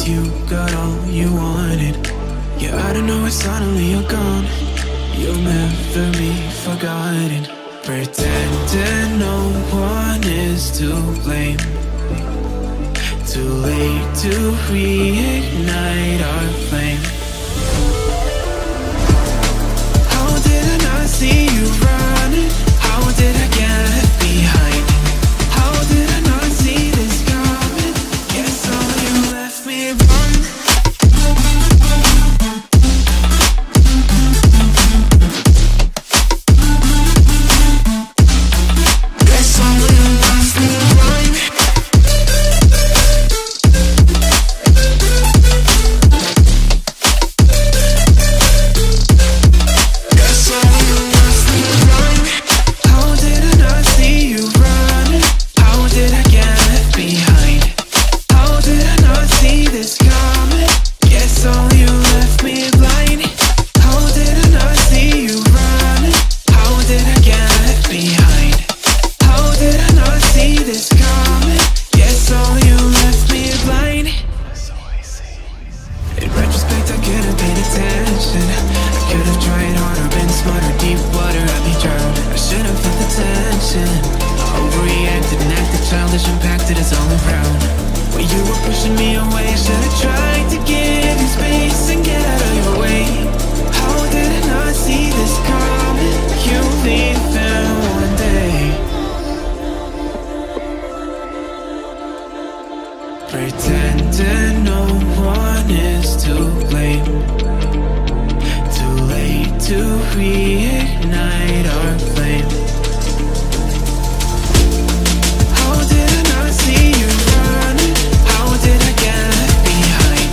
'cause you got all you wanted. Yeah, I don't know, it's suddenly you're gone. You'll never be forgotten. Pretending no one is to blame. Too late to reignite our flame. How did I not see you running? How did I get left behind? How did I not see this coming? Guess all you left me wrong. Pretending no one is to blame. Too late to reignite our flame. How did I not see you running? How did I get behind?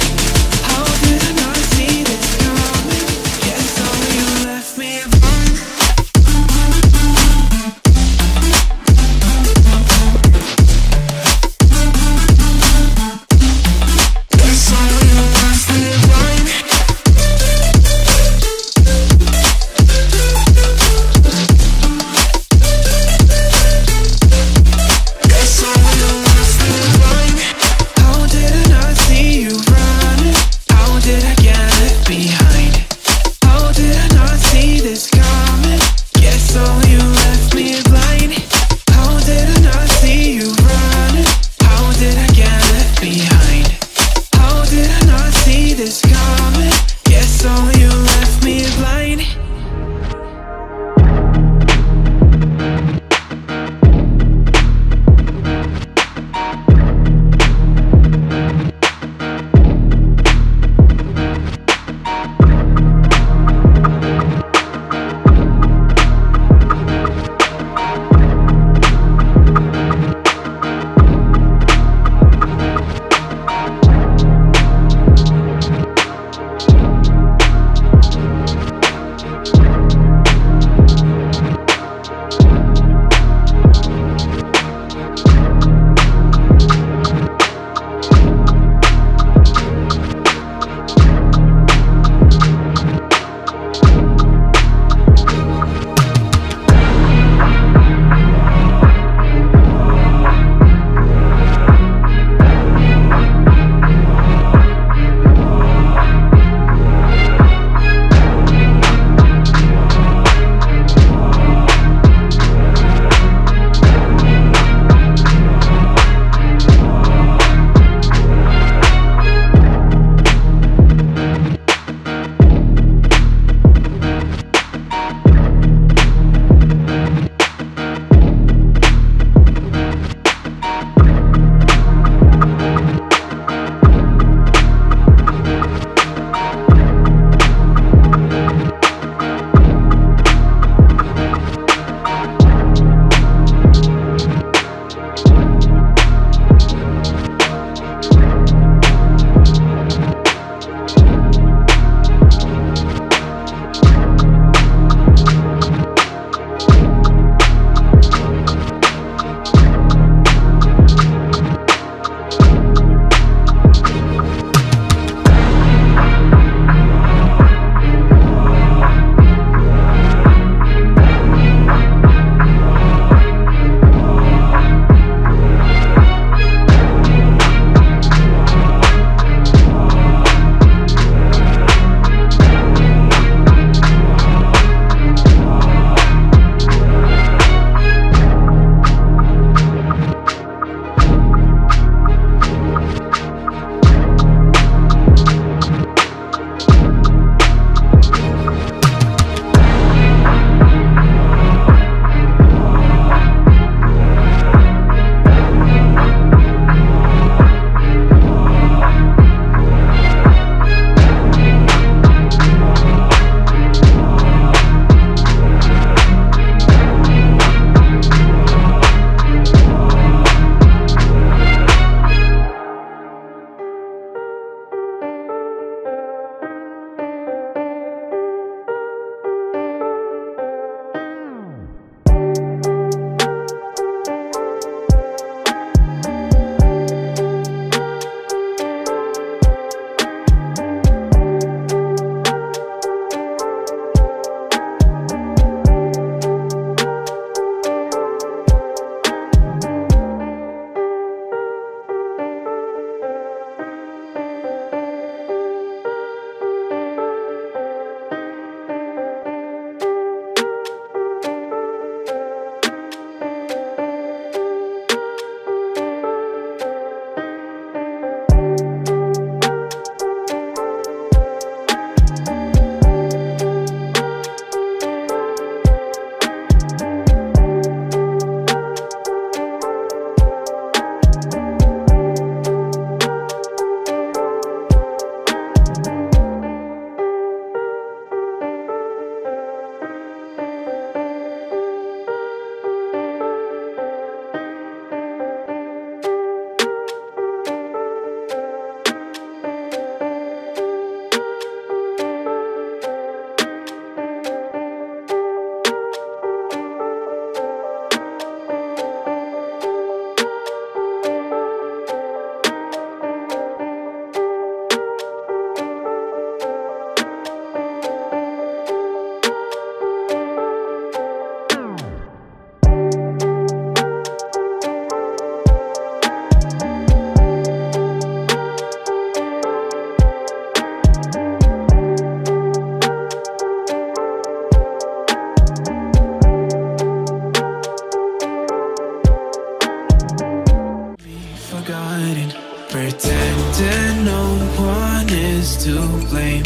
shining, pretending no one is to blame.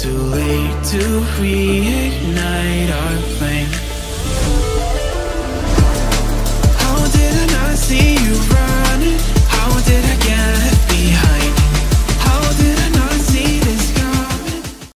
Too late to reignite our flame. How didn't I see you?